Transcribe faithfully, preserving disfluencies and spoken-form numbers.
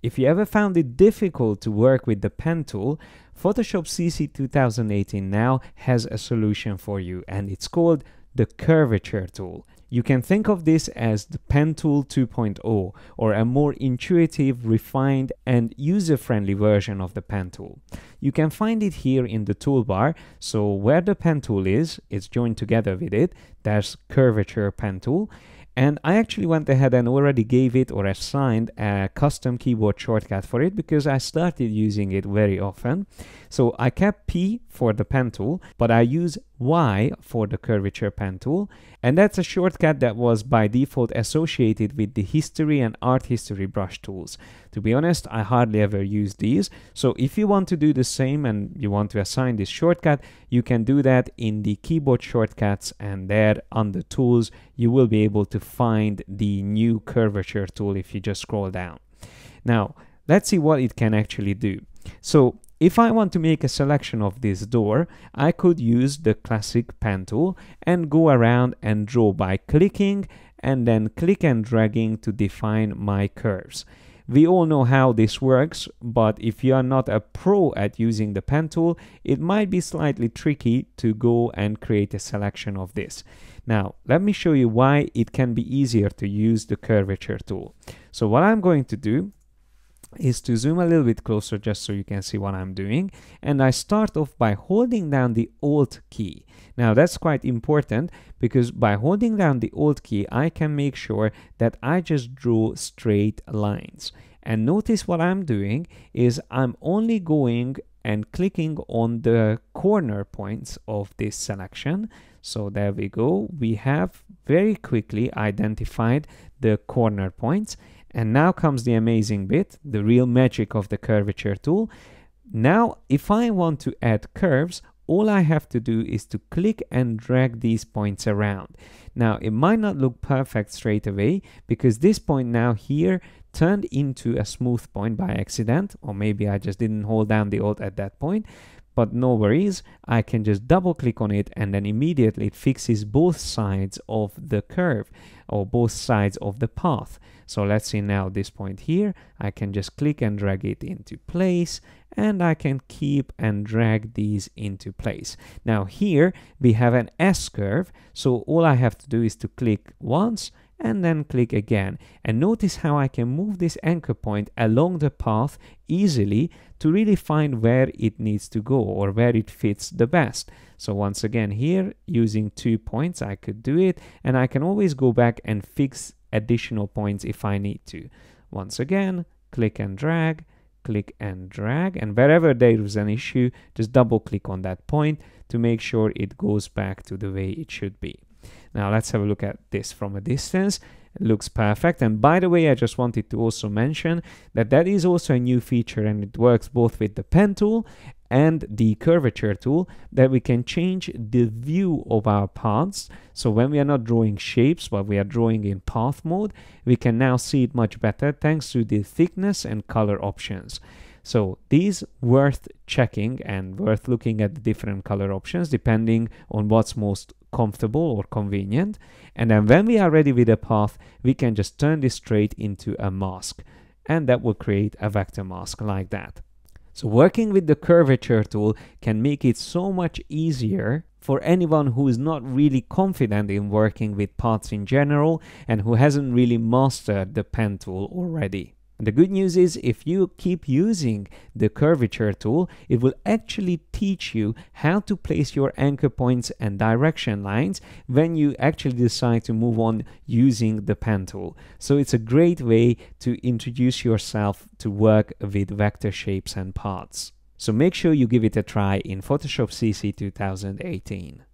If you ever found it difficult to work with the Pen Tool, Photoshop C C two thousand eighteen now has a solution for you, and it's called the Curvature Tool. You can think of this as the Pen Tool two point oh, or a more intuitive, refined and user-friendly version of the Pen Tool. You can find it here in the toolbar, so where the Pen Tool is, it's joined together with it, there's Curvature Pen Tool. And I actually went ahead and already gave it or assigned a custom keyboard shortcut for it because I started using it very often. So I kept P for the Pen Tool, but I use Y for the Curvature Pen Tool. And that's a shortcut that was by default associated with the history and art history brush tools. To be honest, I hardly ever use these. So if you want to do the same and you want to assign this shortcut, you can do that in the keyboard shortcuts, and there under tools, you will be able to find the new Curvature Tool if you just scroll down. Now, let's see what it can actually do. So if I want to make a selection of this door, I could use the classic Pen Tool and go around and draw by clicking and then click and dragging to define my curves. We all know how this works, but if you are not a pro at using the Pen Tool, it might be slightly tricky to go and create a selection of this. Now, let me show you why it can be easier to use the Curvature Tool. So what I'm going to do is to zoom a little bit closer just so you can see what I'm doing, and I start off by holding down the Alt key. Now that's quite important because by holding down the Alt key I can make sure that I just draw straight lines. And notice what I'm doing is I'm only going and clicking on the corner points of this selection. So there we go, we have very quickly identified the corner points. And now comes the amazing bit, the real magic of the Curvature Tool. Now, if I want to add curves, all I have to do is to click and drag these points around. Now, it might not look perfect straight away because this point now here turned into a smooth point by accident, or maybe I just didn't hold down the Alt at that point. But no worries, I can just double click on it and then immediately it fixes both sides of the curve or both sides of the path. So let's see now this point here, I can just click and drag it into place, and I can keep and drag these into place. Now here we have an S curve, so all I have to do is to click once and then click again, and notice how I can move this anchor point along the path easily to really find where it needs to go or where it fits the best. So once again here, using two points I could do it, and I can always go back and fix additional points if I need to. Once again, click and drag, click and drag, and wherever there is an issue, just double click on that point to make sure it goes back to the way it should be. Now let's have a look at this from a distance. It looks perfect, and by the way, I just wanted to also mention that that is also a new feature, and it works both with the Pen Tool and the Curvature Tool, that we can change the view of our paths. So when we are not drawing shapes but we are drawing in path mode, we can now see it much better thanks to the thickness and color options. So these worth checking and worth looking at the different color options depending on what's most comfortable or convenient. And then when we are ready with a path, we can just turn this straight into a mask, and that will create a vector mask like that. So working with the Curvature Tool can make it so much easier for anyone who is not really confident in working with paths in general and who hasn't really mastered the Pen Tool already. The good news is if you keep using the Curvature Tool, it will actually teach you how to place your anchor points and direction lines when you actually decide to move on using the Pen Tool. So it's a great way to introduce yourself to work with vector shapes and paths. So make sure you give it a try in Photoshop C C two thousand eighteen.